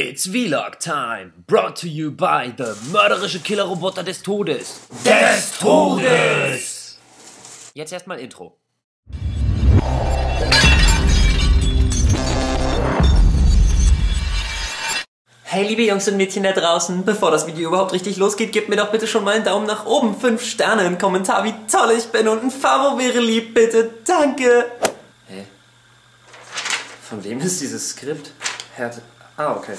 It's Vlog Time, brought to you by the mörderische Killerroboter des Todes. Des Todes! Jetzt erstmal Intro. Hey liebe Jungs und Mädchen da draußen, bevor das Video überhaupt richtig losgeht, gebt mir doch bitte schon mal einen Daumen nach oben, 5 Sterne, einen Kommentar, wie toll ich bin und ein Favo wäre lieb, bitte, danke! Hä? Von wem ist dieses Skript? Ah, okay.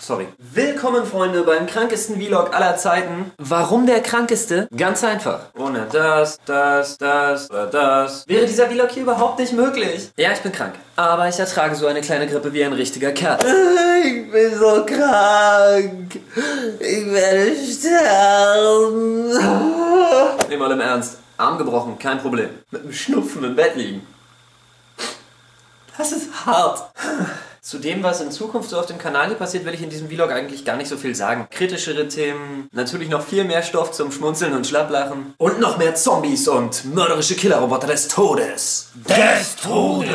Sorry. Willkommen, Freunde, beim krankesten Vlog aller Zeiten. Warum der krankeste? Ganz einfach. Ohne das oder das wäre dieser Vlog hier überhaupt nicht möglich. Ja, ich bin krank. Aber ich ertrage so eine kleine Grippe wie ein richtiger Kerl. Ich bin so krank. Ich werde sterben. Nehmen wir im Ernst. Arm gebrochen, kein Problem. Mit dem Schnupfen im Bett liegen. Das ist hart. Zu dem, was in Zukunft so auf dem Kanal hier passiert, will ich in diesem Vlog eigentlich gar nicht so viel sagen. Kritischere Themen, natürlich noch viel mehr Stoff zum Schmunzeln und Schlapplachen. Und noch mehr Zombies und mörderische Killerroboter des Todes. Des Todes!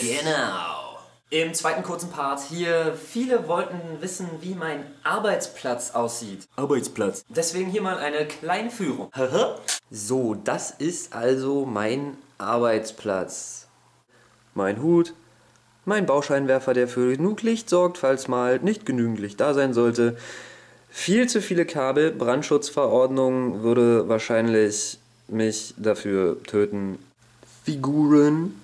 Genau. Im zweiten kurzen Part hier, viele wollten wissen, wie mein Arbeitsplatz aussieht. Arbeitsplatz. Deswegen hier mal eine kleine Führung. So, das ist also mein Arbeitsplatz. Mein Hut, mein Bauscheinwerfer, der für genug Licht sorgt, falls mal nicht genügend Licht da sein sollte. Viel zu viele Kabel, Brandschutzverordnung würde wahrscheinlich mich dafür töten. Figuren,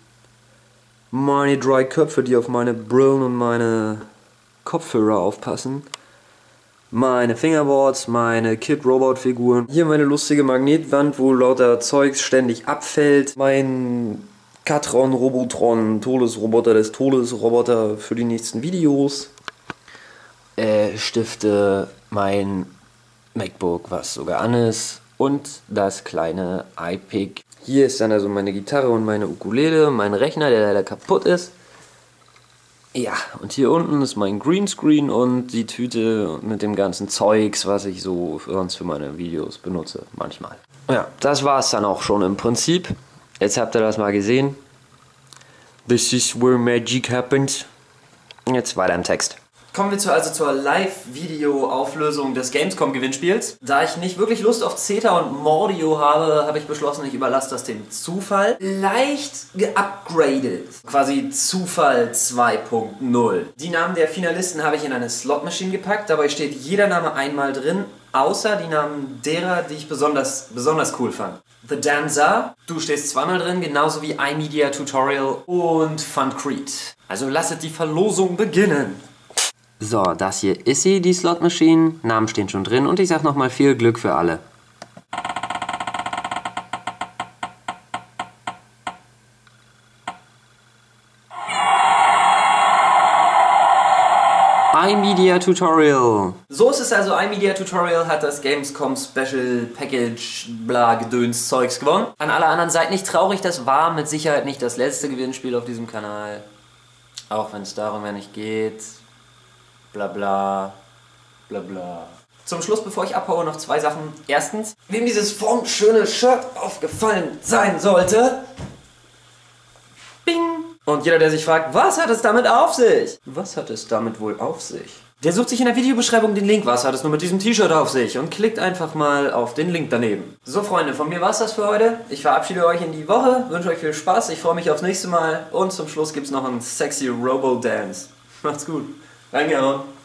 meine drei Köpfe, die auf meine Brillen und meine Kopfhörer aufpassen. Meine Fingerboards, meine Kid-Robot-Figuren. Hier meine lustige Magnetwand, wo lauter Zeugs ständig abfällt. Mein Katron, Robotron, Todesroboter des Todes, Roboter für die nächsten Videos. Stifte, mein MacBook, was sogar an ist. Und das kleine iPic. Hier ist dann also meine Gitarre und meine Ukulele, mein Rechner, der leider kaputt ist. Ja, und hier unten ist mein Greenscreen und die Tüte mit dem ganzen Zeugs, was ich so sonst für meine Videos benutze, manchmal. Ja, das war es dann auch schon im Prinzip. Jetzt habt ihr das mal gesehen. This is where magic happens. Jetzt weiter im Text. Kommen wir zur Live-Video-Auflösung des Gamescom-Gewinnspiels. Da ich nicht wirklich Lust auf CETA und Mordio habe, habe ich beschlossen, ich überlasse das dem Zufall. Leicht geupgradet. Quasi Zufall 2.0. Die Namen der Finalisten habe ich in eine Slot-Maschine gepackt. Dabei steht jeder Name einmal drin, außer die Namen derer, die ich besonders cool fand. The Dancer, du stehst zweimal drin, genauso wie iMedia Tutorial und Funcrete. Also lasst die Verlosung beginnen. So, das hier ist sie, die Slot Machine. Namen stehen schon drin und ich sag nochmal viel Glück für alle. iMedia Tutorial. So ist es also, iMedia Tutorial hat das Gamescom Special Package bla Gedöns Zeugs gewonnen. An alle anderen seid nicht traurig, das war mit Sicherheit nicht das letzte Gewinnspiel auf diesem Kanal. Auch wenn es darum ja nicht geht. Bla bla. Bla bla. Zum Schluss, bevor ich abhaue, noch zwei Sachen. Erstens, wem dieses formschöne Shirt aufgefallen sein sollte. Bing! Und jeder, der sich fragt, was hat es damit auf sich? Was hat es damit wohl auf sich? Der sucht sich in der Videobeschreibung den Link, was hat es nur mit diesem T-Shirt auf sich? Und klickt einfach mal auf den Link daneben. So Freunde, von mir war's das für heute. Ich verabschiede euch in die Woche, wünsche euch viel Spaß, ich freue mich aufs nächste Mal. Und zum Schluss gibt's noch einen sexy Robo-Dance. Macht's gut. Danke.